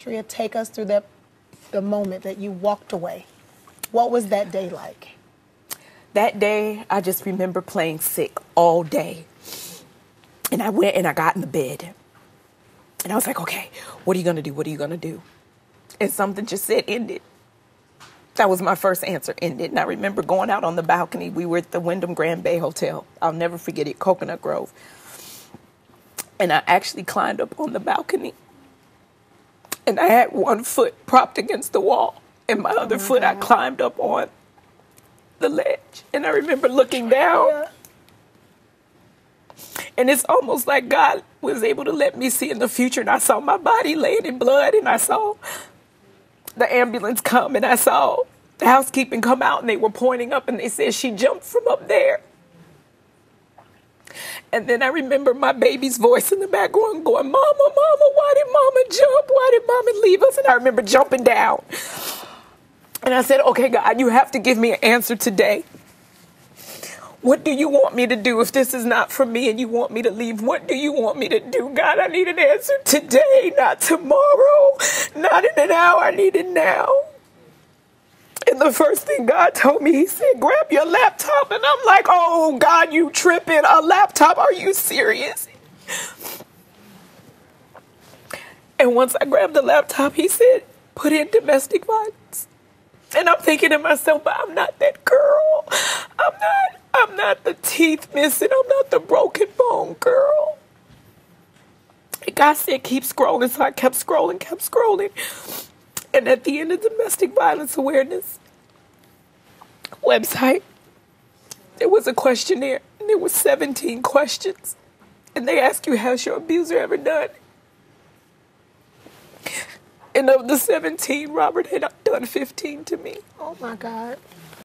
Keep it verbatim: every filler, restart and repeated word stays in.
Drea, take us through that, the moment that you walked away. What was that day like? That day, I just remember playing sick all day. And I went and I got in the bed. And I was like, okay, what are you going to do? What are you going to do? And something just said, end it. That was my first answer, end it. And I remember going out on the balcony. We were at the Wyndham Grand Bay Hotel. I'll never forget it, Coconut Grove. And I actually climbed up on the balcony. And I had one foot propped against the wall. And my other oh my foot, God. I climbed up on the ledge. And I remember looking down. Yeah. And it's almost like God was able to let me see in the future. And I saw my body laying in blood. And I saw the ambulance come. And I saw the housekeeping come out. And they were pointing up. And they said, she jumped from up there. And then I remember my baby's voice in the background going, Mama, Mama, why did Mama jump? Why did Mama leave us? And I remember jumping down. And I said, okay, God, you have to give me an answer today. What do you want me to do if this is not for me and you want me to leave? What do you want me to do? God, I need an answer today, not tomorrow, not in an hour. I need it now. And the first thing God told me, he said, grab your laptop. And I'm like, oh, God, you tripping. A laptop? Are you serious? And once I grabbed the laptop, he said, put in domestic violence. And I'm thinking to myself, but I'm not that girl. I'm not, I'm not the teeth missing. I'm not the broken bone girl. And God said, keep scrolling. So I kept scrolling, kept scrolling. And at the end of domestic violence awareness website, there was a questionnaire. And there were seventeen questions. And they asked you, has your abuser ever done it? And of the seventeen, Robert had done fifteen to me. Oh, my God.